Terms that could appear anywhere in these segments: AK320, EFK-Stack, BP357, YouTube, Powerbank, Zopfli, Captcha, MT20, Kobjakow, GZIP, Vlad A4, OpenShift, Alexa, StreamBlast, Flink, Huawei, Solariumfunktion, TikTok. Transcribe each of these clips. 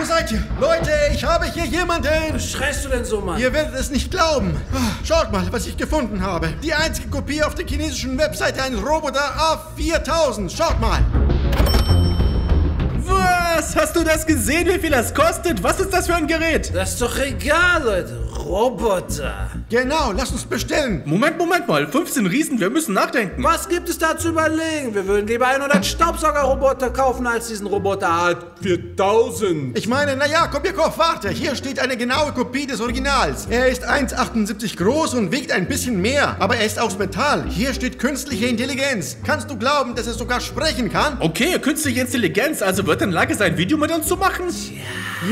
Wo seid ihr? Leute, ich habe hier jemanden. Was schreist du denn so, Mann? Ihr werdet es nicht glauben. Schaut mal, was ich gefunden habe. Die einzige Kopie auf der chinesischen Webseite, ein Roboter A4000. Schaut mal. Was? Hast du das gesehen, wie viel das kostet? Was ist das für ein Gerät? Das ist doch egal, Leute. Roboter. Genau, lass uns bestellen. Moment mal. 15 Riesen, wir müssen nachdenken. Was gibt es da zu überlegen? Wir würden lieber einen oder einen Staubsaugerroboter kaufen, als diesen Roboter A4000. Ich meine, naja, Kobjakow, warte. Hier steht eine genaue Kopie des Originals. Er ist 1,78 groß und wiegt ein bisschen mehr. Aber er ist aus Metall. Hier steht künstliche Intelligenz. Kannst du glauben, dass er sogar sprechen kann? Okay, künstliche Intelligenz. Also wird er in Lage sein, ein Video mit uns zu machen? Ja.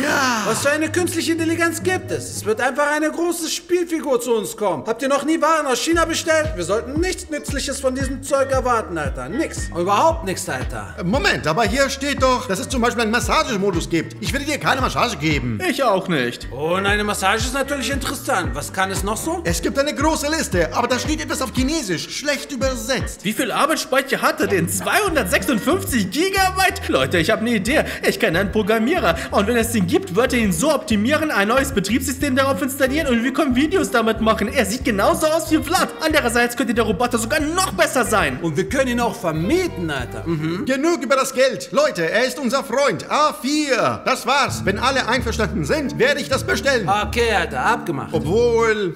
Ja. Was für eine künstliche Intelligenz gibt es? Es wird einfach eine große Spielfigur zu uns kommen. Habt ihr noch nie Waren aus China bestellt? Wir sollten nichts Nützliches von diesem Zeug erwarten, Alter. Nix. Überhaupt nichts, Alter. Moment, aber hier steht doch, dass es zum Beispiel einen Massagemodus gibt. Ich will dir keine Massage geben. Ich auch nicht. Und eine Massage ist natürlich interessant. Was kann es noch so? Es gibt eine große Liste, aber da steht etwas auf Chinesisch. Schlecht übersetzt. Wie viel Arbeitsspeicher hat er denn? 256 Gigabyte? Leute, ich habe eine Idee. Ich kenne einen Programmierer. Und wenn es den gibt, wird er ihn so optimieren, ein neues Betriebssystem darauf installieren. Und wir können Videos damit machen. Er sieht genauso aus wie Vlad. Andererseits könnte der Roboter sogar noch besser sein. Und wir können ihn auch vermieten, Alter. Mhm. Genug über das Geld. Leute, er ist unser Freund. A4. Das war's. Wenn alle einverstanden sind, werde ich das bestellen. Okay, Alter. Abgemacht. Obwohl,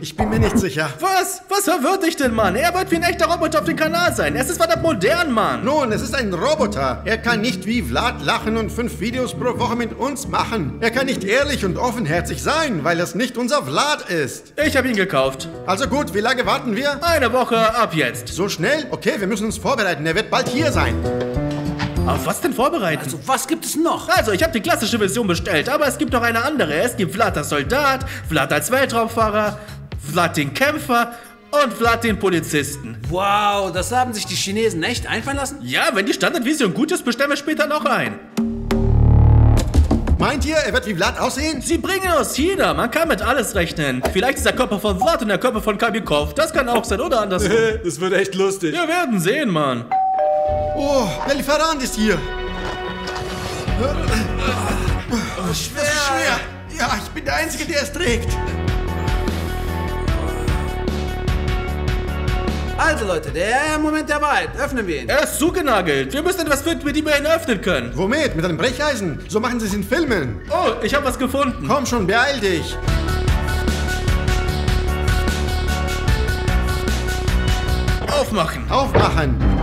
ich bin mir nicht sicher. Was? Was verwirrt dich denn, Mann? Er wird wie ein echter Roboter auf dem Kanal sein. Es ist verdammt modern, Mann. Nun, es ist ein Roboter. Er kann nicht wie Vlad lachen und 5 Videos pro Woche mit uns machen. Er kann nicht ehrlich und offenherzig sein, weil er nicht unser Vlad ist. Ich habe ihn gekauft. Also gut, wie lange warten wir? Eine Woche ab jetzt. So schnell? Okay, wir müssen uns vorbereiten. Er wird bald hier sein. Auf was denn vorbereiten? Also, was gibt es noch? Also, ich habe die klassische Version bestellt, aber es gibt noch eine andere. Es gibt Vlad als Soldat, Vlad als Weltraumfahrer, Vlad den Kämpfer und Vlad den Polizisten. Wow, das haben sich die Chinesen echt einfallen lassen? Ja, wenn die Standardvision gut ist, bestellen wir später noch ein. Meint ihr, er wird wie Vlad aussehen? Sie bringen aus China. Man kann mit alles rechnen. Vielleicht ist der Körper von Vlad und der Körper von Kobjakow. Das kann auch sein oder andersrum. Das wird echt lustig. Wir werden sehen, Mann. Oh, der Lieferant ist hier. Das ist schwer. Ja, ich bin der Einzige, der es trägt. Also Leute, der Moment der Wahrheit. Öffnen wir ihn. Er ist zugenagelt. Wir müssen etwas finden, mit dem wir ihn öffnen können. Womit? Mit einem Brecheisen? So machen sie es in Filmen. Oh, ich habe was gefunden. Komm schon, beeil dich. Aufmachen. Aufmachen.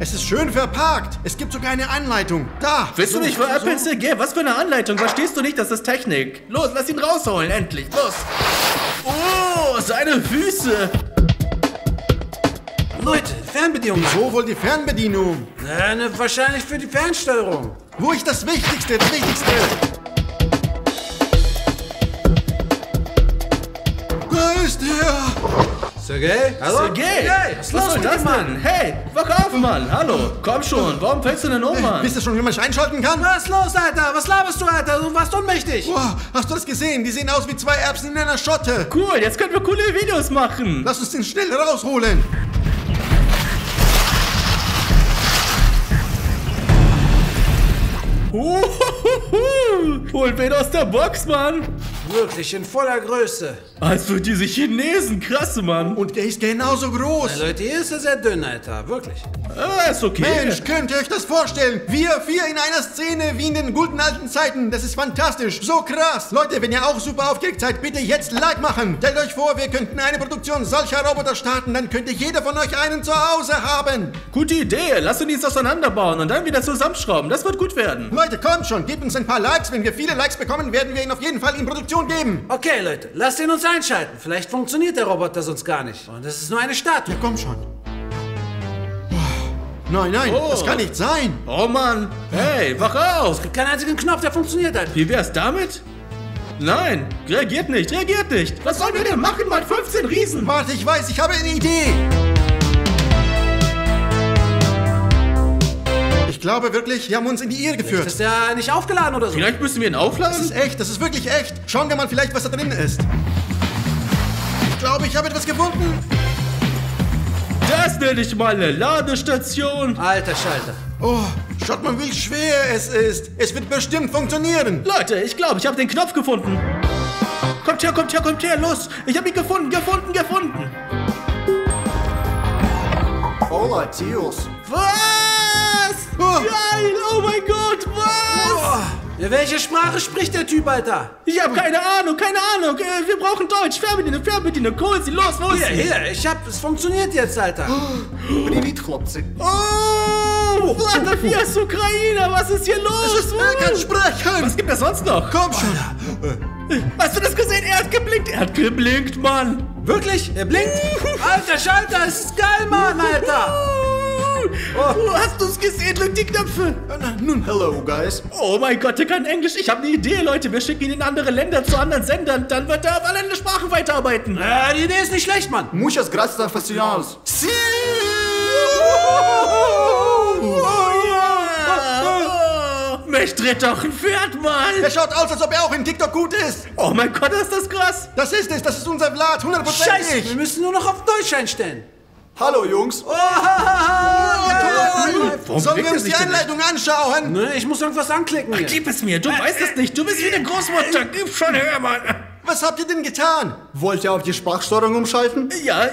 Es ist schön verpackt. Es gibt sogar eine Anleitung. Da. Willst du nicht für Apple CG? Was für eine Anleitung? Verstehst du nicht? Das ist Technik. Los, lass ihn rausholen. Endlich. Los. Oh, seine Füße. Leute, Fernbedienung. Wo wohl die Fernbedienung? Wahrscheinlich für die Fernsteuerung. Wo ist das Wichtigste? Das Wichtigste. Da ist er. Sergej? Hallo? Sergej? Was soll das denn? Hey, wach auf, Mann. Hallo. Komm schon. Warum fällst du denn um, Mann? Wisst ihr schon, wie man sich einschalten kann? Was ist los, Alter? Was laberst du, Alter? Du warst ohnmächtig. Wow, hast du das gesehen? Die sehen aus wie 2 Erbsen in einer Schotte. Cool, jetzt können wir coole Videos machen. Lass uns den schnell rausholen. Holt wen aus der Box, Mann. Wirklich in voller Größe. Also diese Chinesen, krasse, Mann. Und der ist genauso groß. Na, Leute, hier ist er sehr dünn, Alter. Wirklich. Ist okay. Mensch, könnt ihr euch das vorstellen? Wir 4 in einer Szene wie in den guten alten Zeiten. Das ist fantastisch. So krass. Leute, wenn ihr auch super aufgeregt seid, bitte jetzt Like machen. Stellt euch vor, wir könnten eine Produktion solcher Roboter starten. Dann könnte jeder von euch einen zu Hause haben. Gute Idee. Lasst uns auseinanderbauen und dann wieder zusammenschrauben. Das wird gut werden. Leute, kommt schon. Gebt uns ein paar Likes. Wenn wir viele Likes bekommen, werden wir ihn auf jeden Fall in Produktion geben. Okay, Leute, lasst ihn uns einschalten. Vielleicht funktioniert der Roboter sonst gar nicht. Und es ist nur eine Statue. Ja, komm schon. Nein, nein, das kann nicht sein. Oh, Mann. Hey, wach auf. Es gibt keinen einzigen Knopf, der funktioniert halt. Wie wär's damit? Nein, reagiert nicht, reagiert nicht. Was sollen wir denn machen, Mann? 15 Riesen. Warte, ich weiß, ich habe eine Idee. Ich glaube wirklich, wir haben uns in die Irre geführt. Ist ja nicht aufgeladen oder so. Vielleicht müssen wir ihn aufladen. Das ist echt, das ist wirklich echt. Schauen wir mal vielleicht, was da drin ist. Ich glaube, ich habe etwas gefunden. Da ist nämlich mal eine Ladestation. Alter Schalter. Oh, schaut mal, wie schwer es ist. Es wird bestimmt funktionieren. Leute, ich glaube, ich habe den Knopf gefunden. Kommt her, kommt her, kommt her, los. Ich habe ihn gefunden. Hola, Tios. Was? Oh. Geil, oh mein Gott, was? Oh. Ja, welche Sprache spricht der Typ, Alter? Ich habe keine Ahnung. Wir brauchen Deutsch. Fernbedienung, cool, sie los, los. Hier, es funktioniert jetzt, Alter. Привет, хлопцы. Oh, Vlad A4 ist Ukrainer, was ist hier los? Er kann sprechen. Was gibt es sonst noch? Komm schon. Hast du das gesehen? Er hat geblinkt, Mann. Wirklich? Er blinkt? Alter Schalter, es ist geil, Mann, Alter. Oh. Hast du es gesehen? Drück die Knöpfe. Nun, hello, guys. Oh mein Gott, der kann Englisch. Ich habe eine Idee, Leute. Wir schicken ihn in andere Länder zu anderen Sendern. Dann wird er auf alle Sprachen weiterarbeiten. Die Idee ist nicht schlecht, Mann. Muchas gracias, fascinados. Sí. Mich dreht doch ein Pferd, Mann. Er schaut aus, als ob er auch in TikTok gut ist. Oh mein Gott, ist das krass. Das ist es. Das ist unser Vlad. 100%. Scheiße, wir müssen nur noch auf Deutsch einstellen. Hallo, Jungs. Oh, ja. Sollen wir uns die Anleitung anschauen? Nee, ich muss irgendwas anklicken. Ach, gib es mir. Du weißt es nicht. Du bist wie eine Großmutter. Gib schon her, Mann. Was habt ihr denn getan? Wollt ihr auf die Sprachsteuerung umschalten? Ja,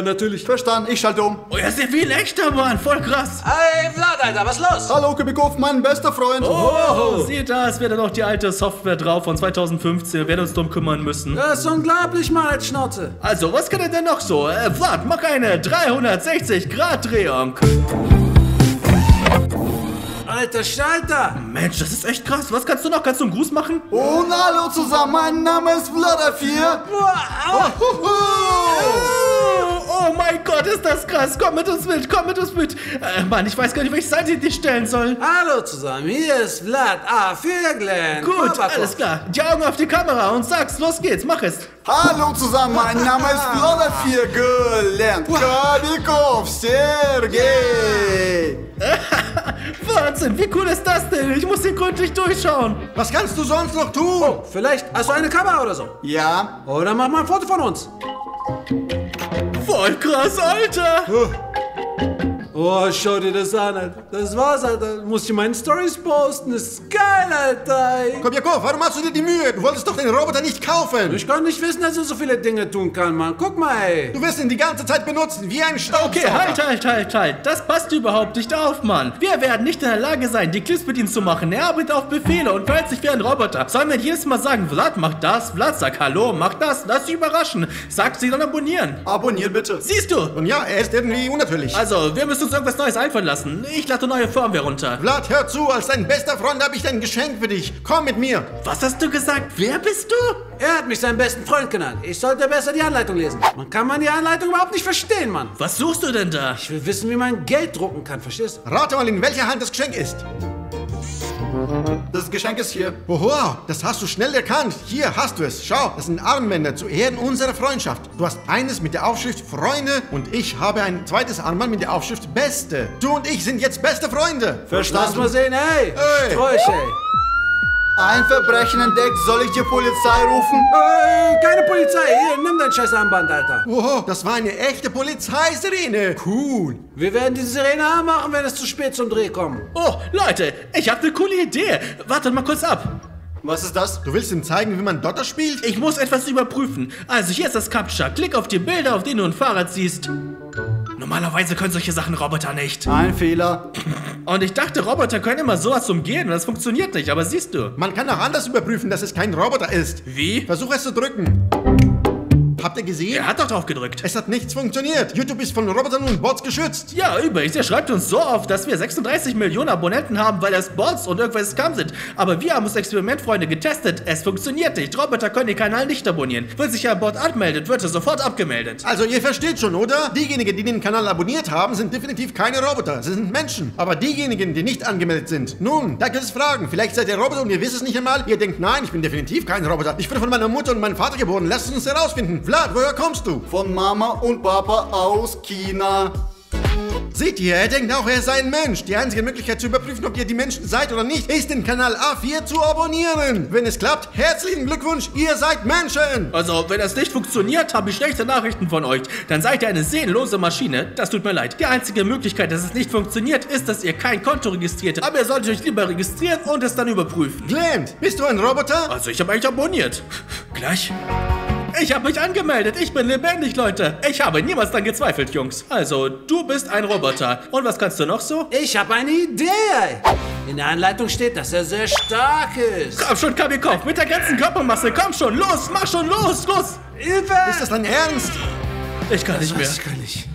natürlich. Verstanden, ich schalte um. Oh, er ist ja viel echter, Mann. Voll krass. Hey, Vlad, Alter, was los? Hallo, Kubikow, mein bester Freund. Oh, sieht da, es wäre dann auch die alte Software drauf von 2015. Wir werden uns drum kümmern müssen. Das ist unglaublich, Mann, als Schnauze. Also, was kann er denn noch so? Vlad, mach eine 360-Grad-Drehung. Alter Schalter! Mensch, das ist echt krass. Was kannst du noch? Kannst du einen Gruß machen? Oh, hallo zusammen. Mein Name ist Vlad A4. Oh mein Gott, ist das krass. Komm mit uns mit. Mann, ich weiß gar nicht, welche Seite ich dich stellen soll. Hallo zusammen. Hier ist Vlad A4, Glenn. Gut, alles klar. Die Augen auf die Kamera und sag's. Los geht's, mach es. Hallo zusammen. Mein Name ist Vlad A4, Glenn. Kabikow, Sergei. Wahnsinn, wie cool ist das denn? Ich muss hier gründlich durchschauen. Was kannst du sonst noch tun? Oh, vielleicht hast du eine Kamera oder so. Ja. Oder mach mal ein Foto von uns. Voll krass, Alter. Oh, schau dir das an, Alter. Das war's, Alter. Muss ich meine Stories posten. Das ist geil, Alter. Komm, Jakob, warum machst du dir die Mühe? Du wolltest doch den Roboter nicht kaufen. Ich kann nicht wissen, dass er so viele Dinge tun kann, Mann. Guck mal, ey. Du wirst ihn die ganze Zeit benutzen, wie ein Staubsauger. Okay, halt. Das passt überhaupt nicht auf, Mann. Wir werden nicht in der Lage sein, die Clips mit ihm zu machen. Er arbeitet auf Befehle und verhält sich wie ein Roboter. Sollen wir jedes Mal sagen, Vlad, mach das. Vlad, sag hallo, mach das. Lass dich überraschen. Sag sie, dann abonnieren. Abonnier bitte. Siehst du? Und ja, er ist irgendwie unnatürlich. Also, wir müssen irgendwas Neues einfallen lassen. Ich lade neue Firmware runter. Vlad, hör zu, als dein bester Freund habe ich ein Geschenk für dich. Komm mit mir. Was hast du gesagt? Wer bist du? Er hat mich seinen besten Freund genannt. Ich sollte besser die Anleitung lesen. Man kann die Anleitung überhaupt nicht verstehen, Mann. Was suchst du denn da? Ich will wissen, wie man Geld drucken kann, verstehst du? Rate mal, in welcher Hand das Geschenk ist. Das Geschenk ist hier. Oho, das hast du schnell erkannt. Hier hast du es. Schau, das sind Armbänder zu Ehren unserer Freundschaft. Du hast eines mit der Aufschrift Freunde und ich habe ein zweites Armband mit der Aufschrift Beste. Du und ich sind jetzt beste Freunde. Verstanden? Lass mal sehen, ey. Sträuch, ey. Ein Verbrechen entdeckt, soll ich die Polizei rufen? Keine Polizei, hier, nimm dein scheiß Armband, Alter. Wow, das war eine echte Polizeisirene. Cool. Wir werden die Sirene anmachen, wenn es zu spät zum Dreh kommt. Oh, Leute, ich habe eine coole Idee. Wartet mal kurz ab. Was ist das? Du willst ihm zeigen, wie man Dotter spielt? Ich muss etwas überprüfen. Also hier ist das Captcha. Klick auf die Bilder, auf denen du ein Fahrrad siehst. Normalerweise können solche Sachen Roboter nicht. Ein Fehler. Und ich dachte, Roboter können immer sowas umgehen und das funktioniert nicht, aber siehst du. Man kann auch anders überprüfen, dass es kein Roboter ist. Wie? Versuch es zu drücken. Habt ihr gesehen? Er hat doch drauf gedrückt. Es hat nichts funktioniert. YouTube ist von Robotern und Bots geschützt. Ja, übrigens, er schreibt uns so oft, dass wir 36 Millionen Abonnenten haben, weil das Bots und irgendwelche Scam sind. Aber wir haben das Experiment, Freunde, getestet. Es funktioniert nicht. Roboter können den Kanal nicht abonnieren. Wenn sich ein Bot anmeldet, wird er sofort abgemeldet. Also, ihr versteht schon, oder? Diejenigen, die den Kanal abonniert haben, sind definitiv keine Roboter. Sie sind Menschen. Aber diejenigen, die nicht angemeldet sind, nun, da könnt ihr es fragen. Vielleicht seid ihr Roboter und ihr wisst es nicht einmal. Ihr denkt, nein, ich bin definitiv kein Roboter. Ich bin von meiner Mutter und meinem Vater geboren. Lasst uns herausfinden. Vlad, woher kommst du? Von Mama und Papa aus China. Seht ihr, er denkt auch, er sei ein Mensch. Die einzige Möglichkeit zu überprüfen, ob ihr die Menschen seid oder nicht, ist, den Kanal A4 zu abonnieren. Wenn es klappt, herzlichen Glückwunsch, ihr seid Menschen. Also, wenn das nicht funktioniert, habe ich schlechte Nachrichten von euch. Dann seid ihr eine seelenlose Maschine. Das tut mir leid. Die einzige Möglichkeit, dass es nicht funktioniert, ist, dass ihr kein Konto registriert habt. Aber ihr solltet euch lieber registrieren und es dann überprüfen. Glenn, bist du ein Roboter? Also, ich habe eigentlich abonniert. Gleich. Ich habe mich angemeldet. Ich bin lebendig, Leute. Ich habe niemals daran gezweifelt, Jungs. Also, du bist ein Roboter. Und was kannst du noch so? Ich habe eine Idee. In der Anleitung steht, dass er sehr stark ist. Komm schon, Kabikow. Mit der ganzen Körpermasse. Komm schon, los. Mach schon, los, los. Hilfe. Ist das dein Ernst? Ich kann nicht mehr. Ich kann nicht.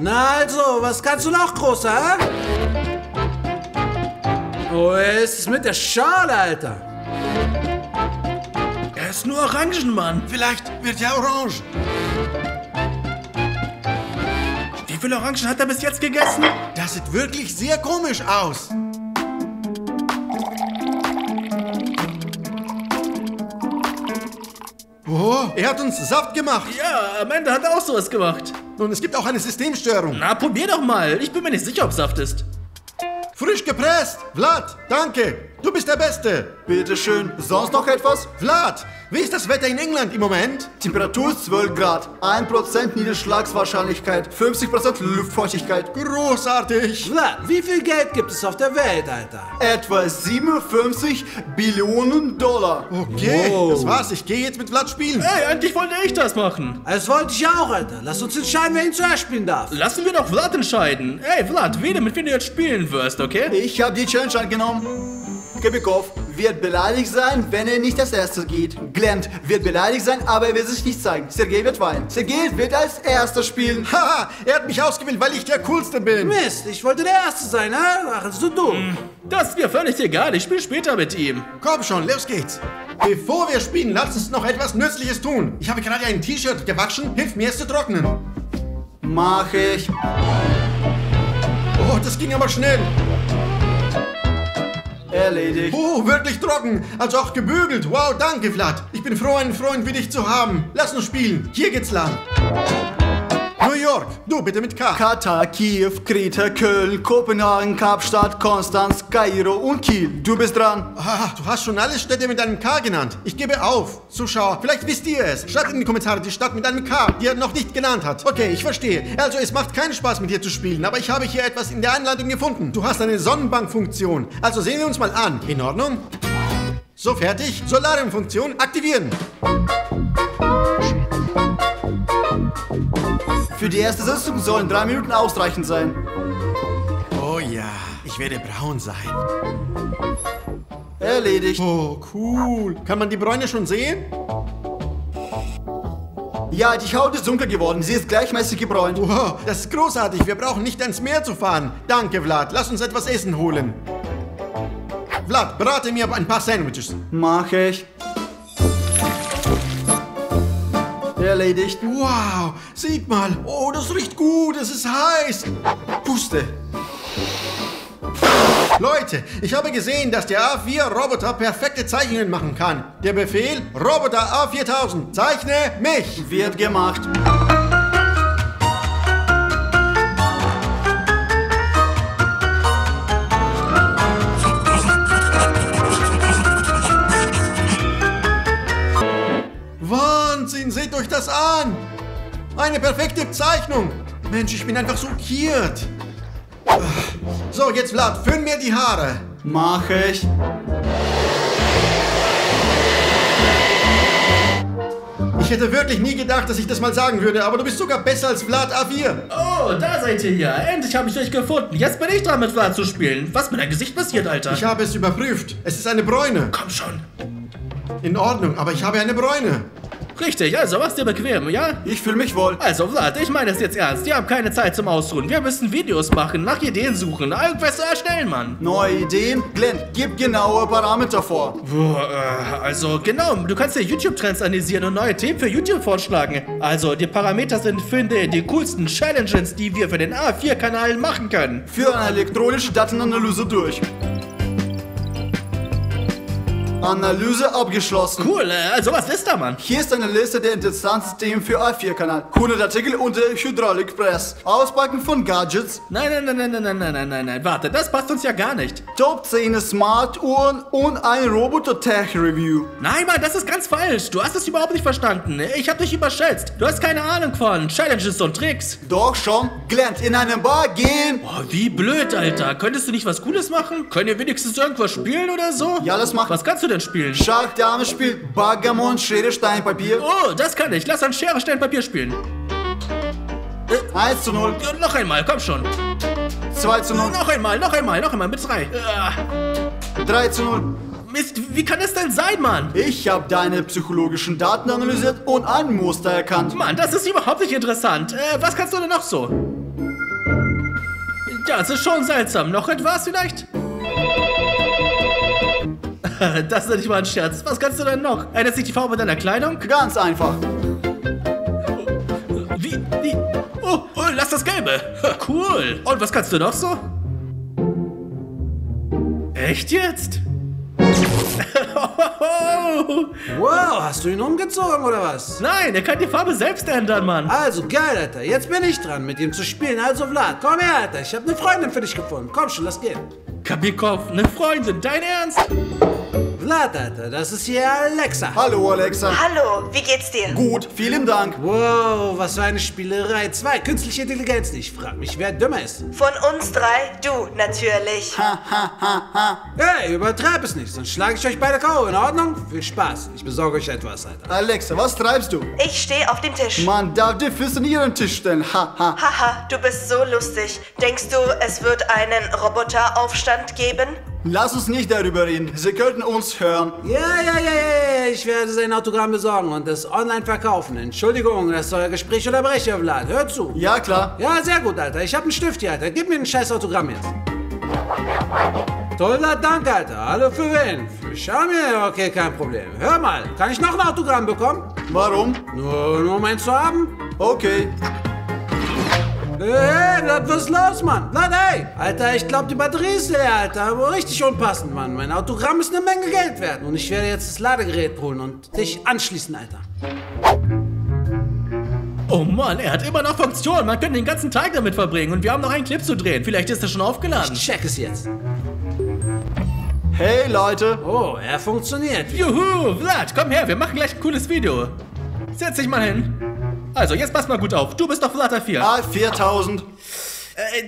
Na also, was kannst du noch, Großer? Wo ist es mit der Schale, Alter? Er ist nur Orangenmann. Vielleicht wird er orange. Wie viele Orangen hat er bis jetzt gegessen? Das sieht wirklich sehr komisch aus. Oh, er hat uns Saft gemacht. Ja, am Ende hat er auch sowas gemacht. Und es gibt auch eine Systemstörung. Na, probier doch mal. Ich bin mir nicht sicher, ob Saft ist. Frisch gepresst. Vlad, danke. Du bist der Beste. Bitteschön. Sonst noch etwas? Vlad, wie ist das Wetter in England im Moment? Temperatur 12 Grad, 1% Niederschlagswahrscheinlichkeit, 50% Luftfeuchtigkeit. Großartig. Vlad, wie viel Geld gibt es auf der Welt, Alter? Etwa 57 Billionen Dollar. Okay, wow. Das war's. Ich gehe jetzt mit Vlad spielen. Ey, eigentlich wollte ich das machen. Das wollte ich auch, Alter. Lass uns entscheiden, wer ihn zuerst spielen darf. Lassen wir doch Vlad entscheiden. Ey, Vlad, wähle, mit wem du jetzt spielen wirst, okay? Ich habe die Challenge angenommen. Kebikow wird beleidigt sein, wenn er nicht als Erster geht. Glent wird beleidigt sein, aber er wird sich nicht zeigen. Sergei wird weinen. Sergei wird als Erster spielen. Haha, er hat mich ausgewählt, weil ich der Coolste bin. Mist, ich wollte der Erste sein, ha? Ach, so dumm. Das ist mir völlig egal, ich spiele später mit ihm. Komm schon, los geht's. Bevor wir spielen, lasst uns noch etwas Nützliches tun. Ich habe gerade ein T-Shirt gewaschen, hilf mir es zu trocknen. Mach ich. Oh, das ging aber schnell. Erledigt. Oh, wirklich trocken. Also auch gebügelt. Wow, danke, Vlad. Ich bin froh, einen Freund wie dich zu haben. Lass uns spielen. Hier geht's lang. New York. Du, bitte mit K. Katar, Kiew, Kreta, Köln, Kopenhagen, Kapstadt, Konstanz, Kairo und Kiel. Du bist dran. Ah, du hast schon alle Städte mit einem K genannt. Ich gebe auf. Zuschauer, vielleicht wisst ihr es. Schreibt in die Kommentare die Stadt mit einem K, die er noch nicht genannt hat. Okay, ich verstehe. Also, es macht keinen Spaß, mit dir zu spielen, aber ich habe hier etwas in der Anleitung gefunden. Du hast eine Sonnenbankfunktion. Also sehen wir uns mal an. In Ordnung? So, fertig. Solariumfunktion aktivieren. Für die erste Sitzung sollen 3 Minuten ausreichend sein. Oh ja, ich werde braun sein. Erledigt. Oh, cool. Kann man die Bräune schon sehen? Ja, die Haut ist dunkel geworden. Sie ist gleichmäßig gebräunt. Wow, das ist großartig. Wir brauchen nicht ans Meer zu fahren. Danke, Vlad. Lass uns etwas Essen holen. Vlad, brate mir ein paar Sandwiches. Mach ich. Erledigt. Wow, sieht mal. Oh, das riecht gut, es ist heiß. Puste. Leute, ich habe gesehen, dass der A4-Roboter perfekte Zeichnungen machen kann. Der Befehl, Roboter A4000, zeichne mich. Wird gemacht. Seht euch das an! Eine perfekte Zeichnung! Mensch, ich bin einfach so kiert! So, jetzt Vlad, föhn mir die Haare! Mach ich! Ich hätte wirklich nie gedacht, dass ich das mal sagen würde, aber du bist sogar besser als Vlad A4. Oh, da seid ihr ja. Endlich habe ich euch gefunden. Jetzt bin ich dran, mit Vlad zu spielen. Was mit deinem Gesicht passiert, Alter? Ich habe es überprüft. Es ist eine Bräune. Komm schon. In Ordnung, aber ich habe eine Bräune. Richtig, also mach's dir bequem, ja? Ich fühle mich wohl. Also Vlad, ich meine es jetzt ernst. Wir haben keine Zeit zum Ausruhen. Wir müssen Videos machen, nach Ideen suchen, irgendwas zu erstellen, Mann. Neue Ideen? Glenn, gib genaue Parameter vor. Also genau, du kannst dir YouTube-Trends analysieren und neue Themen für YouTube vorschlagen. Also die Parameter sind, finde die coolsten Challenges, die wir für den A4-Kanal machen können. Für eine elektronische Datenanalyse durch. Analyse abgeschlossen. Cool, sowas ist da, Mann. Hier ist eine Liste der Interessantsthemen für A4-Kanal. 100 Artikel unter Hydraulikpress. Auspacken von Gadgets. Nein, warte, das passt uns ja gar nicht. Top 10 Smartuhren und ein Roboter-Tech-Review. Nein, Mann, das ist ganz falsch. Du hast es überhaupt nicht verstanden. Ich hab dich überschätzt. Du hast keine Ahnung von Challenges und Tricks. Doch schon. Glänzt in eine Bar gehen. Boah, wie blöd, Alter. Könntest du nicht was Cooles machen? Können wir wenigstens irgendwas spielen oder so? Ja, das macht. Was kannst du denn spielen? Schach, Dame spielt Baggermon, Schere, Stein, Papier. Oh, das kann ich. Lass an Schere, Stein, Papier spielen. 1 zu 0. Noch einmal, komm schon. 2 zu 0. Noch einmal mit 3. 3 zu 0. Mist, wie kann das denn sein, Mann? Ich habe deine psychologischen Daten analysiert und ein Muster erkannt. Mann, das ist überhaupt nicht interessant. Was kannst du denn noch so? Das ist schon seltsam. Noch etwas vielleicht? Das ist nicht mal ein Scherz. Was kannst du denn noch? Ändert sich die Farbe deiner Kleidung? Ganz einfach. Wie? Oh, lass das Gelbe. Cool. Und was kannst du noch so? Echt jetzt? Wow, hast du ihn umgezogen oder was? Nein, er kann die Farbe selbst ändern, Mann. Also geil, Alter. Jetzt bin ich dran, mit ihm zu spielen. Also Vlad, komm her, Alter. Ich habe eine Freundin für dich gefunden. Komm schon, lass gehen. Kabikow, eine Freundin, dein Ernst? Vlad, Alter, das ist hier Alexa. Hallo, Alexa. Hallo, wie geht's dir? Gut, vielen Dank. Wow, was für eine Spielerei. 2, künstliche Intelligenz. Ich frag mich, wer dümmer ist. Von uns 3, du natürlich. Ha. Hey, übertreib es nicht, sonst schlage ich euch beide K.O. In Ordnung? Viel Spaß, ich besorge euch etwas, Alter. Alexa, was treibst du? Ich stehe auf dem Tisch. Man darf die Füße nicht an den Tisch stellen. Haha. Haha, du bist so lustig. Denkst du, es wird einen Roboteraufstand geben? Lass uns nicht darüber reden. Sie könnten uns hören. Ja. Ich werde sein Autogramm besorgen und es online verkaufen. Entschuldigung, dass ich euer Gespräch unterbreche, Vlad. Hör zu. Ja, klar. Ja, sehr gut, Alter. Ich habe einen Stift hier, Alter. Gib mir ein scheiß Autogramm jetzt. Toller Dank, Alter. Hallo, für wen? Für Schamil? Okay, kein Problem. Hör mal, kann ich noch ein Autogramm bekommen? Warum? Nur meins zu haben? Okay. Hey, Vlad, was ist los, Mann? Vlad, hey! Alter, ich glaube, die Batterie ist leer, Alter. Aber richtig unpassend, Mann. Mein Autogramm ist eine Menge Geld wert. Und ich werde jetzt das Ladegerät holen und dich anschließen, Alter. Oh Mann, er hat immer noch Funktion. Man könnte den ganzen Tag damit verbringen. Und wir haben noch einen Clip zu drehen. Vielleicht ist er schon aufgeladen. Ich check es jetzt. Hey, Leute. Oh, er funktioniert. Juhu, Vlad, komm her. Wir machen gleich ein cooles Video. Setz dich mal hin. Also, jetzt pass mal gut auf. Du bist doch Vlad A4. A4000.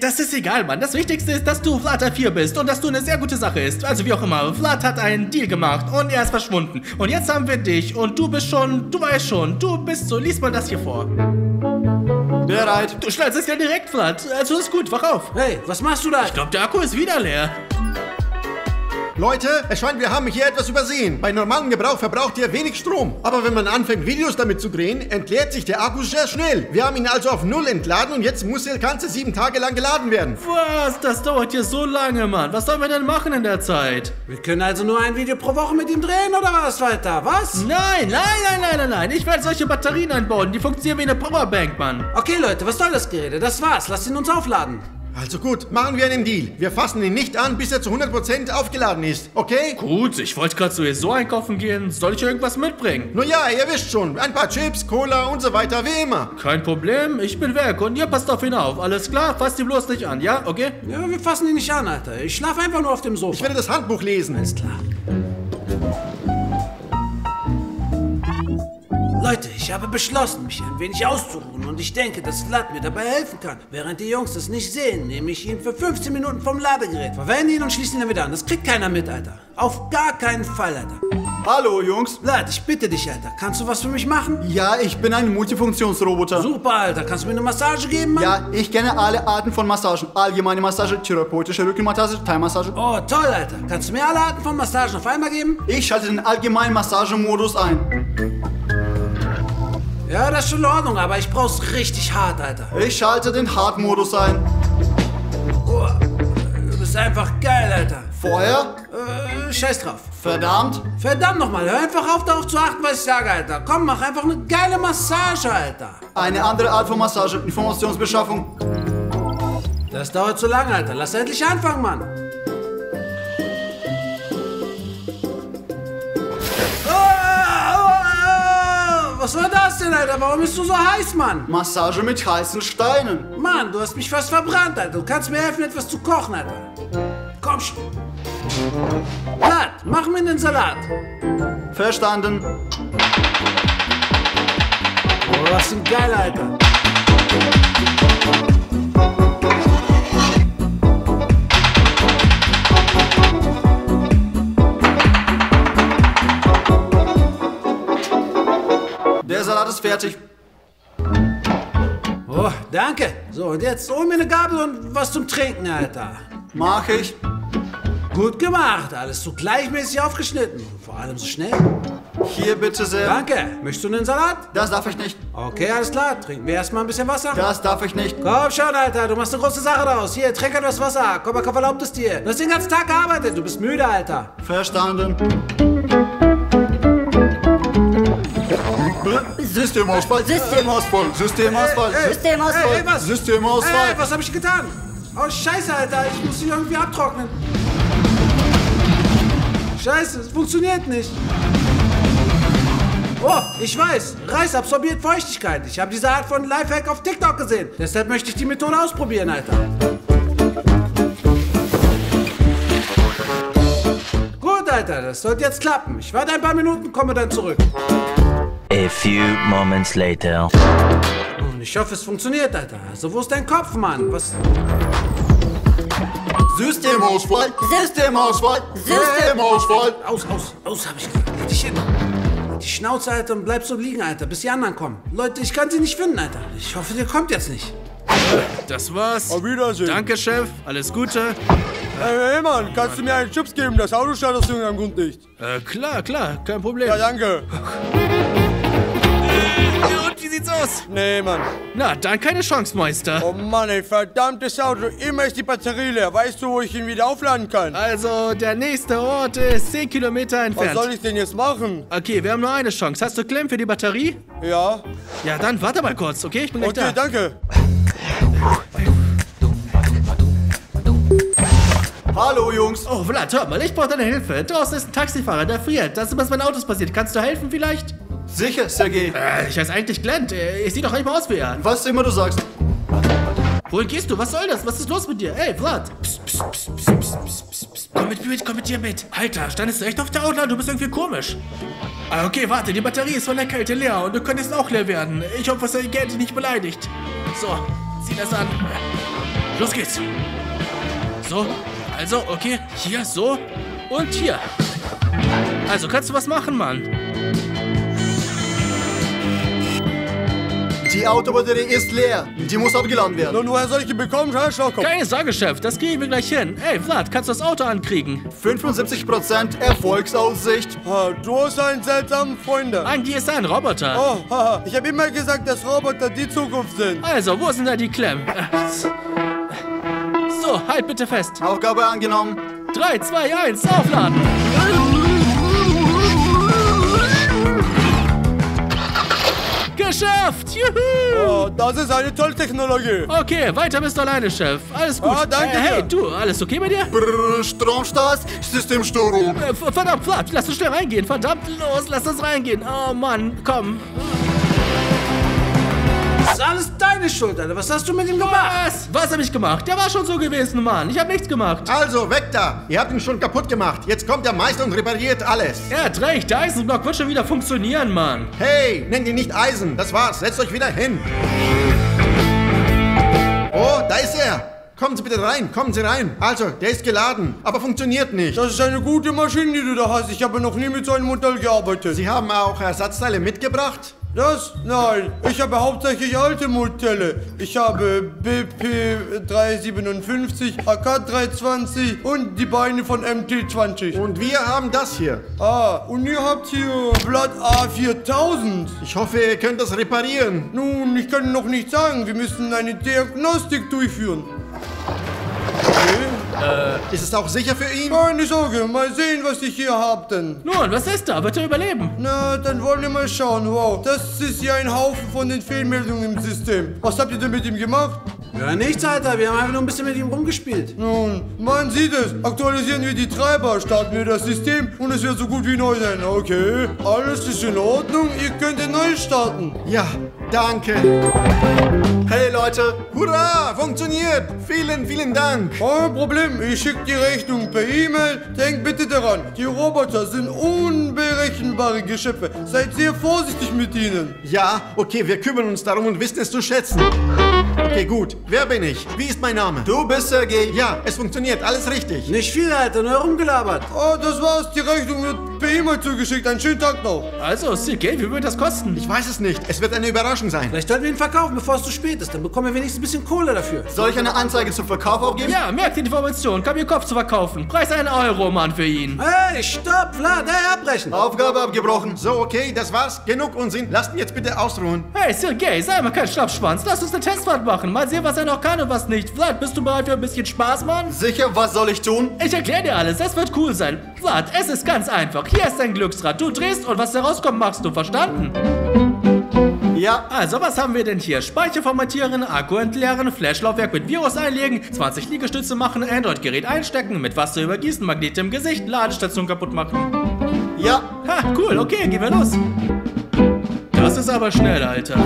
Das ist egal, Mann. Das Wichtigste ist, dass du Vlad A4 bist und dass du eine sehr gute Sache ist. Also, wie auch immer. Vlad hat einen Deal gemacht und er ist verschwunden. Und jetzt haben wir dich und du bist schon, du weißt schon, du bist so. Lies mal das hier vor. Bereit. Du schnallst es ja direkt, Vlad. Also, ist gut. Wach auf. Hey, was machst du da? Ich glaube, der Akku ist wieder leer. Leute, es scheint, wir haben hier etwas übersehen. Bei normalem Gebrauch verbraucht ihr wenig Strom. Aber wenn man anfängt, Videos damit zu drehen, entleert sich der Akku sehr schnell. Wir haben ihn also auf 0 entladen und jetzt muss er ganze 7 Tage lang geladen werden. Was? Das dauert hier so lange, Mann. Was sollen wir denn machen in der Zeit? Wir können also nur ein Video pro Woche mit ihm drehen, oder was, Walter? Was? Nein. Ich werde solche Batterien einbauen. Die funktionieren wie eine Powerbank, Mann. Okay, Leute, was soll das Gerede? Das war's. Lasst ihn uns aufladen. Also gut, machen wir einen Deal. Wir fassen ihn nicht an, bis er zu 100% aufgeladen ist, okay? Gut, ich wollte gerade so einkaufen gehen. Soll ich irgendwas mitbringen? Nun ja, ihr wisst schon. Ein paar Chips, Cola und so weiter, wie immer. Kein Problem, ich bin weg und ihr passt auf ihn auf. Alles klar, fasst ihn bloß nicht an, ja? Okay? Ja, wir fassen ihn nicht an, Alter. Ich schlafe einfach nur auf dem Sofa. Ich werde das Handbuch lesen. Alles klar. Leute, ich habe beschlossen, mich ein wenig auszuruhen und ich denke, dass Vlad mir dabei helfen kann. Während die Jungs das nicht sehen, nehme ich ihn für 15 Minuten vom Ladegerät, verwende ihn und schließe ihn dann wieder an. Das kriegt keiner mit, Alter. Auf gar keinen Fall, Alter. Hallo, Jungs. Vlad, ich bitte dich, Alter. Kannst du was für mich machen? Ja, ich bin ein Multifunktionsroboter. Super, Alter. Kannst du mir eine Massage geben, Mann? Ja, ich kenne alle Arten von Massagen. Allgemeine Massage, therapeutische Rückenmassage, Teilmassage. Oh, toll, Alter. Kannst du mir alle Arten von Massagen auf einmal geben? Ich schalte den allgemeinen Massagemodus ein. Ja, das ist schon in Ordnung, aber ich brauch's richtig hart, Alter. Ich schalte den Hard-Modus ein. Oh, du bist einfach geil, Alter. Vorher? Scheiß drauf. Verdammt. Verdammt nochmal, hör einfach auf, darauf zu achten, was ich sage, Alter. Komm, mach einfach eine geile Massage, Alter. Eine andere Art von Massage, Informationsbeschaffung. Das dauert zu lange, Alter. Lass endlich anfangen, Mann. Was war das denn, Alter? Warum bist du so heiß, Mann? Massage mit heißen Steinen. Mann, du hast mich fast verbrannt, Alter. Du kannst mir helfen, etwas zu kochen, Alter. Komm schon. Vlad, mach mir den Salat. Verstanden. Oh, was ein geiler, Alter. Der Salat ist fertig. Oh, danke. So, und jetzt hol mir eine Gabel und was zum Trinken, Alter. Mach ich. Gut gemacht. Alles so gleichmäßig aufgeschnitten. Vor allem so schnell. Hier bitte sehr. Danke. Möchtest du einen Salat? Das darf ich nicht. Okay, alles klar. Trinken wir erstmal ein bisschen Wasser. Das darf ich nicht. Komm schon, Alter. Du machst eine große Sache draus. Hier, trink etwas Wasser. Komm mal, Kopf, erlaubt es dir. Du hast den ganzen Tag gearbeitet. Du bist müde, Alter. Verstanden. Systemausfall. Systemausfall. Systemausfall. Systemausfall. Was? Systemausfall. Was habe ich getan? Oh, scheiße, Alter. Ich muss hier irgendwie abtrocknen. Scheiße, es funktioniert nicht. Oh, ich weiß. Reis absorbiert Feuchtigkeit. Ich habe diese Art von Lifehack auf TikTok gesehen. Deshalb möchte ich die Methode ausprobieren, Alter. Gut, Alter. Das sollte jetzt klappen. Ich warte ein paar Minuten, komme dann zurück. A few moments later. Und ich hoffe, es funktioniert, Alter. Also, wo ist dein Kopf, Mann? Was? Systemausfall. Systemausfall. Systemausfall. Aus, hab ich gesagt. Leg dich hin. Die Schnauze, Alter, und bleib so liegen, Alter, bis die anderen kommen. Leute, ich kann sie nicht finden, Alter. Ich hoffe, ihr kommt jetzt nicht. Das war's. Auf Wiedersehen. Danke, Chef. Alles Gute. Hey, Mann, kannst du mir einen Chips geben? Das Auto startet aus irgendeinem Grund nicht. Klar, kein Problem. Ja, danke. Und wie sieht's aus? Nee, Mann. Na, dann keine Chance, Meister. Oh Mann, ey, verdammtes Auto. Immer ist die Batterie leer. Weißt du, wo ich ihn wieder aufladen kann? Also, der nächste Ort ist 10 Kilometer entfernt. Was soll ich denn jetzt machen? Okay, wir haben nur eine Chance. Hast du Klemm für die Batterie? Ja. Ja, dann warte mal kurz, okay? Ich bin gleich da. Okay, danke. Hallo, Jungs. Oh, Vlad, hör mal, ich brauche deine Hilfe. Draußen ist ein Taxifahrer, der friert. Das ist was mit Autos passiert. Kannst du helfen vielleicht? Sicher, Sergej. Ich heiße eigentlich Glend. Ich sehe doch nicht mal aus wie er. Was immer du sagst. Wohin gehst du? Was soll das? Was ist los mit dir? Ey, Vlad. Psst, psst, psst, psst, psst, pst, pst. Komm mit dir mit. Alter, standest du echt auf der Autobahn? Du bist irgendwie komisch. Okay, warte, die Batterie ist von der Kälte leer und du könntest auch leer werden. Ich hoffe, dass dein Geld dich nicht beleidigt. So, zieh das an. Los geht's. So. Also, okay, hier, so und hier. Also, kannst du was machen, Mann? Die Autobatterie ist leer. Die muss abgeladen werden. Und woher soll ich die bekommen? Keine Sorge, Chef. Das kriegen wir gleich hin. Ey, Vlad, kannst du das Auto ankriegen? 75% Erfolgsaussicht. Oh, du hast einen seltsamen Freund. An dir ist ein Roboter. Oh, haha. Ich habe immer gesagt, dass Roboter die Zukunft sind. Also, wo sind da die Klemmen? So, halt bitte fest. Aufgabe angenommen. 3, 2, 1, aufladen. Geschafft! Juhu! Oh, das ist eine tolle Technologie. Okay, weiter bist du alleine, Chef. Alles gut. Ah, danke. Hey, du, alles okay bei dir? Brrr, Stromstas, Systemstörung. Verdammt, Vlad, lass uns schnell reingehen. Verdammt, los, lass uns reingehen. Oh, Mann, komm. Das ist alles deine Schuld, Alter. Was hast du mit ihm gemacht? Was habe ich gemacht? Der war schon so gewesen, Mann. Ich habe nichts gemacht. Also, weg da. Ihr habt ihn schon kaputt gemacht. Jetzt kommt der Meister und repariert alles. Er hat recht. Der Eisenblock wird schon wieder funktionieren, Mann. Hey, nennt ihn nicht Eisen. Das war's. Setzt euch wieder hin. Oh, da ist er. Kommen Sie bitte rein, kommen Sie rein. Also, der ist geladen, aber funktioniert nicht. Das ist eine gute Maschine, die du da hast. Ich habe noch nie mit so einem Modell gearbeitet. Sie haben auch Ersatzteile mitgebracht? Das? Nein, ich habe hauptsächlich alte Modelle. Ich habe BP357, AK320 und die Beine von MT20. Und wir haben das hier. Ah, und ihr habt hier Blatt A4000. Ich hoffe, ihr könnt das reparieren. Nun, ich kann noch nicht sagen. Wir müssen eine Diagnostik durchführen. Okay. Ist es auch sicher für ihn? Keine Sorge, mal sehen, was ich hier hab denn. Nun, was ist da? Wird er überleben? Na, dann wollen wir mal schauen. Wow, das ist ja ein Haufen von den Fehlmeldungen im System. Was habt ihr denn mit ihm gemacht? Ja, nichts, Alter. Wir haben einfach nur ein bisschen mit ihm rumgespielt. Nun, man sieht es. Aktualisieren wir die Treiber, starten wir das System und es wird so gut wie neu sein. Okay, alles ist in Ordnung. Ihr könnt den neu starten. Ja, danke. Hey, Leute. Hurra, funktioniert. Vielen, vielen Dank. Kein Problem. Ich schicke die Rechnung per E-Mail. Denkt bitte daran, die Roboter sind unberechenbare Geschöpfe. Seid sehr vorsichtig mit ihnen. Ja, okay, wir kümmern uns darum und wissen es zu schätzen. Okay, gut. Wer bin ich? Wie ist mein Name? Du bist Sergej. Ja, es funktioniert. Alles richtig. Nicht viel, Alter. Nur rumgelabert. Oh, das war's. Die Rechnung wird per E-Mail zugeschickt. Einen schönen Tag noch. Also, Sergej, wie wird das kosten? Ich weiß es nicht. Es wird eine Überraschung sein. Vielleicht sollten wir ihn verkaufen, bevor es zu spät ist. Dann bekommen wir wenigstens ein bisschen Kohle dafür. Soll ich eine Anzeige zum Verkauf aufgeben? Ja, merkt die Information. Komm, ihr Kopf zu verkaufen. Preis 1 Euro, Mann, für ihn. Hey, stopp, Vlad. Hey, abbrechen. Aufgabe abgebrochen. So, okay, das war's. Genug Unsinn. Lasst ihn jetzt bitte ausruhen. Hey, Sergej, sei mal kein Schlappschwanz. Lass uns eine Testfahrt machen. Mal sehen, was er noch kann und was nicht. Vlad, bist du bereit für ein bisschen Spaß, Mann? Sicher, was soll ich tun? Ich erkläre dir alles. Es wird cool sein. Vlad, es ist ganz einfach. Hier ist dein Glücksrad. Du drehst und was herauskommt, machst du. Verstanden? Ja. Also, was haben wir denn hier? Speicher formatieren, Akku entleeren, Flashlaufwerk mit Virus einlegen, 20 Liegestütze machen, Android-Gerät einstecken, mit Wasser übergießen, Magnete im Gesicht, Ladestation kaputt machen. Ja. Ha, cool. Okay, gehen wir los. Das ist aber schnell, Alter.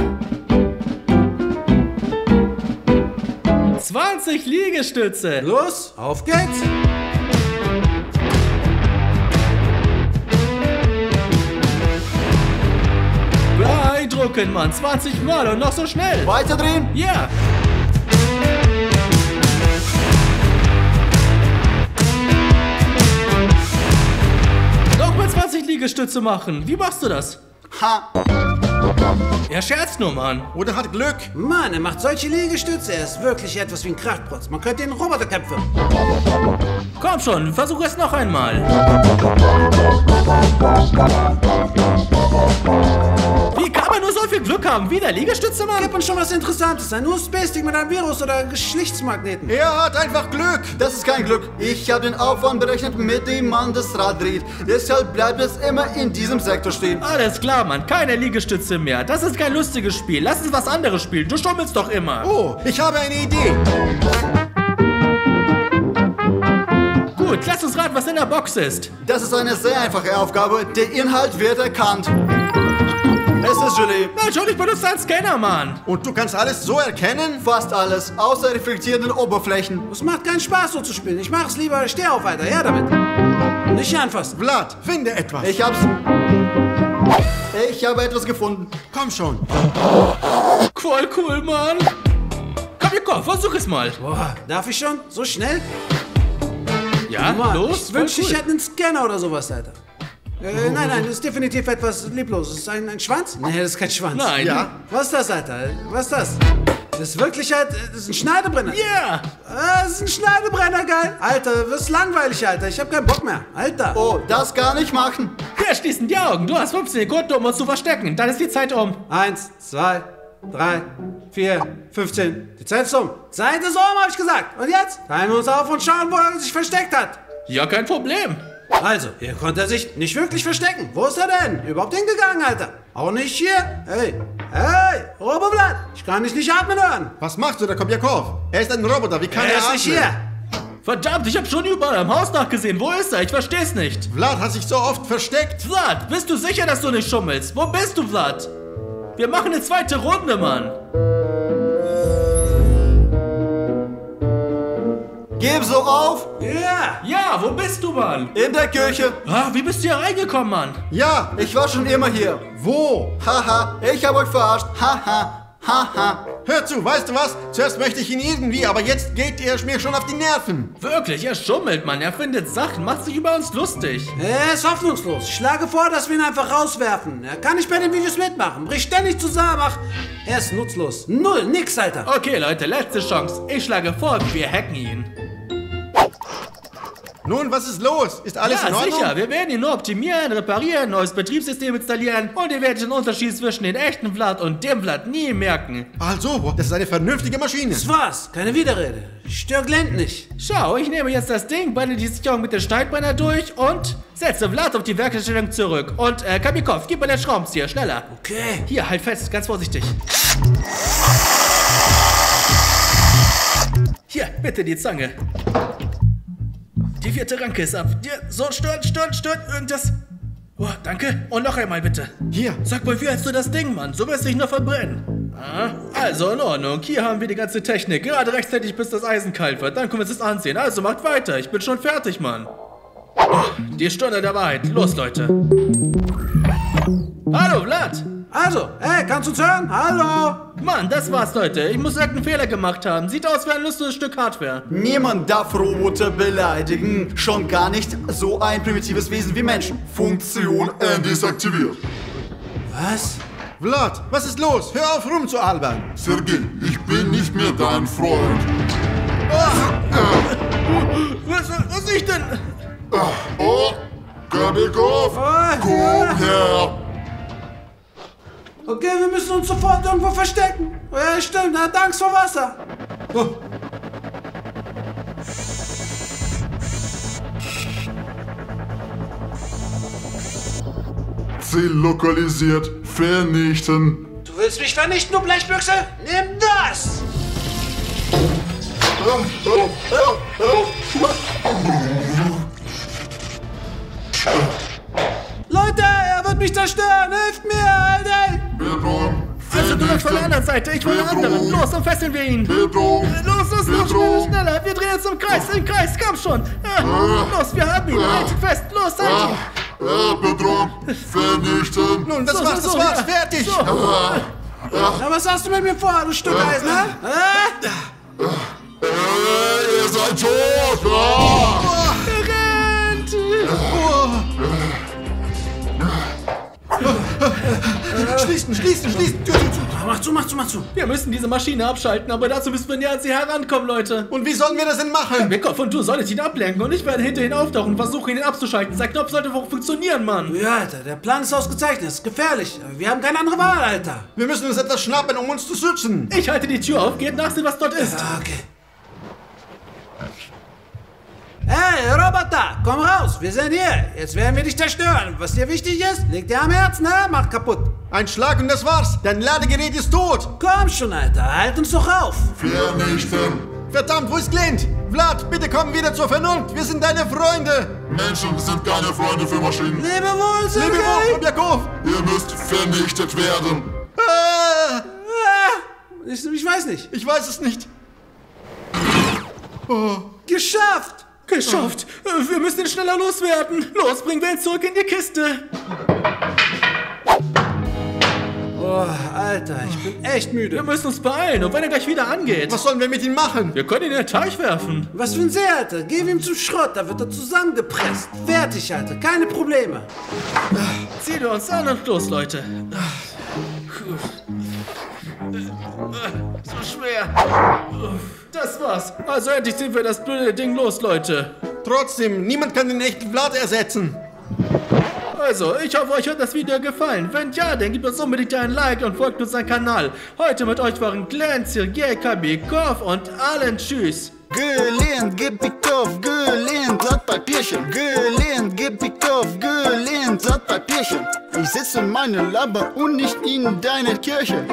20 Liegestütze. Los, auf geht's. Beeindruckend, Mann. 20 Mal und noch so schnell. Weiterdrehen? Ja. Nochmal 20 Liegestütze machen. Wie machst du das? Ha. Er scherzt nur, Mann. Oder hat Glück. Mann, er macht solche Liegestütze. Er ist wirklich etwas wie ein Kraftprotz. Man könnte den Roboter kämpfen. Komm schon, versuch es noch einmal. Wie kann man nur so viel Glück haben? Wieder Liegestütze, Mann? Gibt uns schon was Interessantes. Ein USB-Stick mit einem Virus oder einem Geschlechtsmagneten. Er hat einfach Glück. Das ist kein Glück. Ich habe den Aufwand berechnet, mit dem man das Rad dreht. Deshalb bleibt es immer in diesem Sektor stehen. Alles klar, Mann. Keine Liegestütze mehr. Das ist kein lustiges Spiel. Lass uns was anderes spielen. Du stummelst doch immer. Oh, ich habe eine Idee. Gut, lass uns raten, was in der Box ist. Das ist eine sehr einfache Aufgabe. Der Inhalt wird erkannt. Es ist Gelee. Na, schon, ich benutze einen Scanner, Mann. Und du kannst alles so erkennen? Fast alles, außer reflektierenden Oberflächen. Es macht keinen Spaß, so zu spielen. Ich mache es lieber. Steh auf, Alter. Her damit. Nicht anfassen. Vlad, finde etwas. Ich hab's. Ich habe etwas gefunden. Komm schon. Voll cool, Mann. Komm, Joko, versuch es mal. Boah, darf ich schon? So schnell? Ja, Mann, los. Ich wünschte, ich hätte einen Scanner oder sowas, Alter. Nein, nein, das ist definitiv etwas Liebloses. Ist ein Schwanz? Nee, das ist kein Schwanz. Nein. Ja. Was ist das, Alter? Was ist das? Das ist wirklich halt, das ist ein Schneidebrenner. Ja! Yeah. Das ist ein Schneidebrenner, geil. Alter, das ist langweilig, Alter. Ich hab keinen Bock mehr. Alter. Oh, das gar nicht machen. Hier schließen die Augen. Du hast 15 Sekunden, um uns zu verstecken. Dann ist die Zeit um. 1, 2, 3, 4, 15. Die Zeit ist um. Zeit ist um, hab ich gesagt. Und jetzt teilen wir uns auf und schauen, wo er sich versteckt hat. Ja, kein Problem. Also, hier konnte er sich nicht wirklich verstecken. Wo ist er denn? Überhaupt hingegangen, Alter. Auch nicht hier. Hey, hey, Roboblatt. Ich kann dich nicht atmen hören. Was machst du? Da kommt Jakov. Er ist ein Roboter. Wie kann er atmen? Er ist nicht hier. Verdammt, ich habe schon überall am Haus nachgesehen. Wo ist er? Ich versteh's nicht. Vlad hat sich so oft versteckt. Vlad, bist du sicher, dass du nicht schummelst? Wo bist du, Vlad? Wir machen eine zweite Runde, Mann. Gib so auf! Ja! Yeah. Ja, wo bist du, Mann? In der Kirche! Ah, wie bist du hier reingekommen, Mann? Ja, ich war schon immer hier. Wo? Haha, ich hab euch verarscht. Haha, haha. Hör zu, weißt du was? Zuerst möchte ich ihn irgendwie, aber jetzt geht er mir schon auf die Nerven. Wirklich, er schummelt, Mann. Er findet Sachen, macht sich über uns lustig. Er ist hoffnungslos. Ich schlage vor, dass wir ihn einfach rauswerfen. Er kann nicht bei den Videos mitmachen. Bricht ständig zusammen. Ach, er ist nutzlos. Null, nix, Alter. Okay, Leute, letzte Chance. Ich schlage vor, wir hacken ihn. Nun, was ist los? Ist alles in Ordnung? Ja, sicher. Wir werden ihn nur optimieren, reparieren, neues Betriebssystem installieren und ihr werdet den Unterschied zwischen den echten Vlad und dem Vlad nie merken. Also, das ist eine vernünftige Maschine. Das war's. Keine Widerrede. Stör Glenn nicht. Schau, ich nehme jetzt das Ding, brenne die Sicherung mit dem Schneidbrenner durch und setze Vlad auf die Werkeinstellung zurück. Und Kamikow, gib mir den Schraubenzieher, schneller. Okay. Hier, halt fest, ganz vorsichtig. Hier, bitte die Zange. Die 4. Ranke ist ab. Ja, so, stören, irgendwas. Oh, danke. Und noch einmal bitte. Hier. Sag mal, wie hältst du das Ding, Mann? So wirst du dich nur verbrennen. Ah, also in Ordnung. Hier haben wir die ganze Technik. Gerade rechtzeitig, bis das Eisen kalt wird. Dann können wir es anziehen. Also macht weiter. Ich bin schon fertig, Mann. Oh, die Stunde der Wahrheit. Los, Leute. Hallo, Vlad. Also, hey, kannst du uns hören? Hallo? Mann, das war's, Leute. Ich muss irgendeinen Fehler gemacht haben. Sieht aus wie ein lustiges Stück Hardware. Niemand darf Roboter beleidigen. Schon gar nicht so ein primitives Wesen wie Menschen. Funktion deaktiviert. Was? Vlad, was ist los? Hör auf, rumzualbern. Sergej, ich bin nicht mehr dein Freund. Was ich denn? Oh, Kamikow, komm her. Okay, wir müssen uns sofort irgendwo verstecken. Ja, stimmt, er hat Angst vor Wasser. Oh. Ziel lokalisiert. Vernichten. Du willst mich vernichten, du Blechbüchse? Nimm das! Leute, er wird mich zerstören! Hilft mir, Alter! Also du läufst von der anderen Seite, ich will den anderen. Los, dann fesseln wir ihn. Los, schneller. Wir drehen uns im Kreis, komm schon. Los, wir haben ihn, haltet fest, los, halt ihn. Vernichten. Nun, das war's, fertig. So. Na, was hast du mit mir vor, du Stück Eisen, hä? Ihr seid tot. Rennt. Schließen! Tür zu! Mach zu! Wir müssen diese Maschine abschalten, aber dazu müssen wir näher an sie herankommen, Leute! Und wie sollen wir das denn machen? Kamikow und du solltest ihn ablenken und ich werde hinterhin auftauchen und versuche ihn abzuschalten. Sein Knopf sollte wohl funktionieren, Mann! Ja, Alter, der Plan ist ausgezeichnet, ist gefährlich. Wir haben keine andere Wahl, Alter! Wir müssen uns etwas schnappen, um uns zu schützen! Ich halte die Tür auf, geht nachsehen, was dort ist! Ja, okay. Hey, Roboter, komm raus, wir sind hier. Jetzt werden wir dich zerstören. Was dir wichtig ist, leg dir am Herzen, ne? Mach kaputt. Ein Schlag und das war's. Dein Ladegerät ist tot. Komm schon, Alter, halt uns doch auf. Vernichten. Verdammt, wo ist Glint? Vlad, bitte komm wieder zur Vernunft. Wir sind deine Freunde. Menschen sind keine Freunde für Maschinen. Lebewohl, Sergej. Lebewohl, Kamikow. Ihr müsst vernichtet werden. Ich weiß nicht. Ich weiß es nicht. Oh. Geschafft! Wir müssen ihn schneller loswerden. Los, bringen wir ihn zurück in die Kiste. Oh, Alter, ich bin echt müde. Wir müssen uns beeilen und wenn er gleich wieder angeht. Was sollen wir mit ihm machen? Wir können ihn in den Teich werfen. Was für ein See, Alter. Gib ihm zum Schrott, da wird er zusammengepresst. Fertig, Alter, keine Probleme. Zieh du uns an und los, Leute. So schwer. Das war's. Also endlich sind wir das blöde Ding los, Lechte. Trotzdem, niemand kann den echten Vlad ersetzen. Also, ich hoffe, euch hat das Video gefallen. Wenn ja, dann gebt uns unbedingt einen Like und folgt unseren Kanal. Heute mit euch waren Glenn, Sergej, Kamikow und allen tschüss. Glint, gib Piktoff, Glint, Blatt Papierchen. Glint, gib Piktoff, Glint, Blatt Papierchen. Ich sitze in meinem Labor und nicht in deiner Kirche.